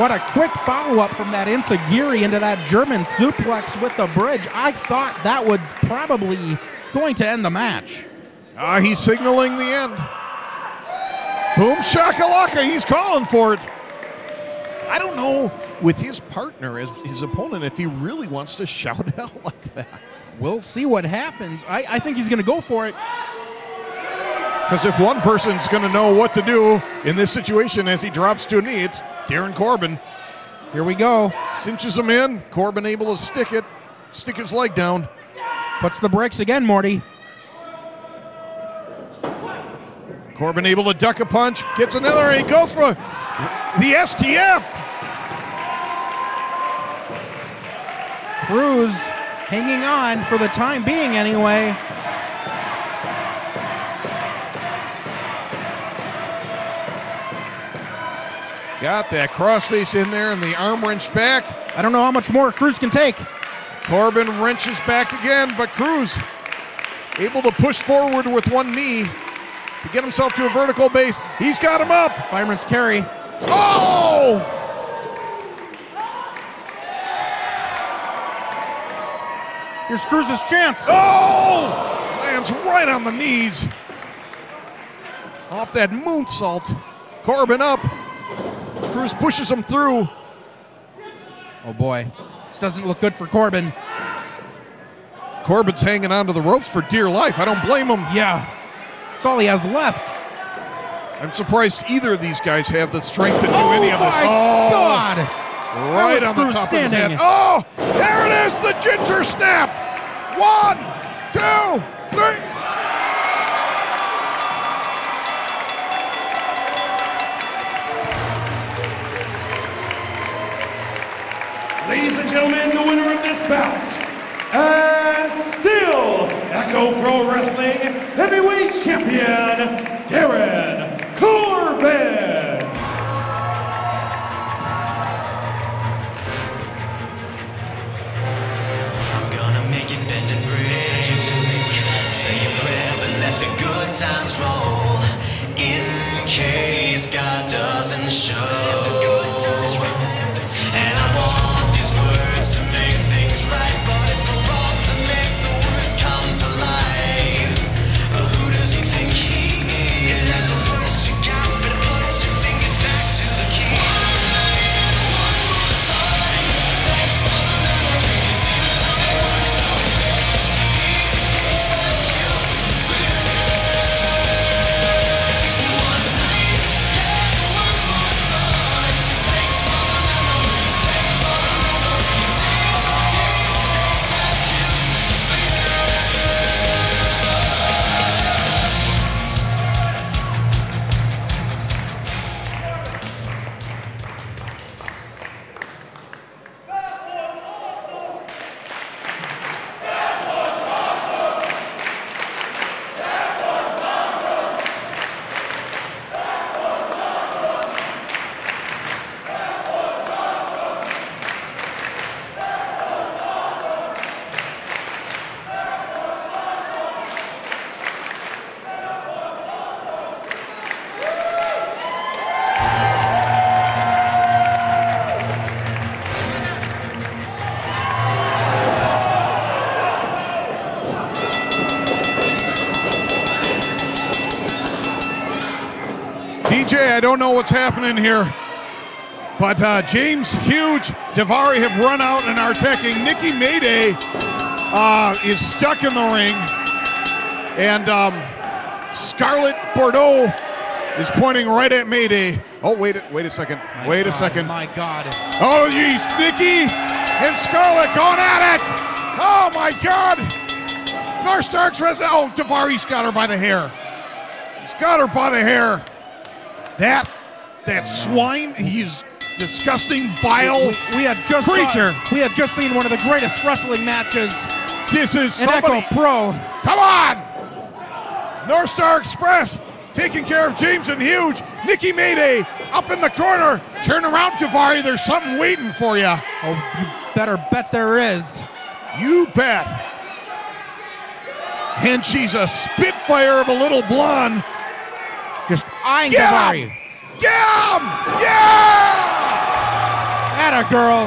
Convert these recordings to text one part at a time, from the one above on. What a quick follow-up from that Enzigiri into that German suplex with the bridge. I thought that was probably going to end the match. He's signaling the end. Boom shakalaka, he's calling for it. I don't know with his partner, as his opponent, if he really wants to shout out like that. We'll see what happens. I think he's gonna go for it. Because if one person's gonna know what to do in this situation as he drops to a knee, it's Darin Corbin. Here we go. Cinches him in, Corbin able to stick it, stick his leg down. Puts the brakes again, Morty. Corbin able to duck a punch, gets another, and he goes for the STF. Cruz hanging on for the time being anyway. Got that crossface in there and the arm wrench back. I don't know how much more Cruz can take. Corbin wrenches back again, but Cruz able to push forward with one knee to get himself to a vertical base. He's got him up. Fireman's carry. Oh! Here's Cruz's chance. Oh! Lands right on the knees. Off that moonsault. Corbin up. Cruz pushes him through. Oh boy, this doesn't look good for Corbin. Corbin's hanging onto the ropes for dear life. I don't blame him. Yeah. That's all he has left. I'm surprised either of these guys have the strength to do any of this. Oh, God. Right on the top of his head. Oh, there it is, the ginger snap. 1, 2, 3. Ladies and gentlemen, the winner of this bout, and still ECHO Pro Wrestling Heavyweight Champion, Darin Corbin. I'm gonna make it bend and break. Say a prayer, but let the good times roll. In case God doesn't show. I don't know what's happening here, but James Huge, Daivari have run out and are attacking. Nikki Mayday is stuck in the ring, and Scarlett Bordeaux is pointing right at Mayday. Oh, wait a second, My God. Oh, geez, Nikki and Scarlett going at it. Oh, my God. Northstar Express, oh, Daivari's got her by the hair. He's got her by the hair. That swine, he's disgusting, vile creature. We have just seen one of the greatest wrestling matches. This is somebody. ECHO Pro. Come on! Northstar Express taking care of James and Huge. Nikki Mayday up in the corner. Turn around, Daivari, there's something waiting for you. Oh, you better bet there is. You bet. And she's a spitfire of a little blonde. Just eyeing Daivari. Yeah! Yeah! Atta girl.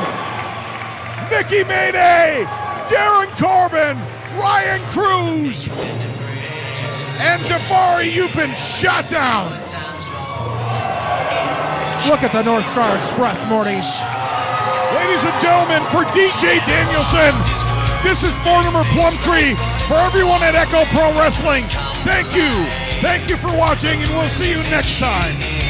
Nikki Mayday, Darin Corbin, Ryan Cruz, and Daivari, you've been shot down. Look at the Northstar Express, Morty. Ladies and gentlemen, for DJ Danielson, this is Mortimer Plumtree. For everyone at ECHO Pro Wrestling, thank you. Thank you for watching, and we'll see you next time.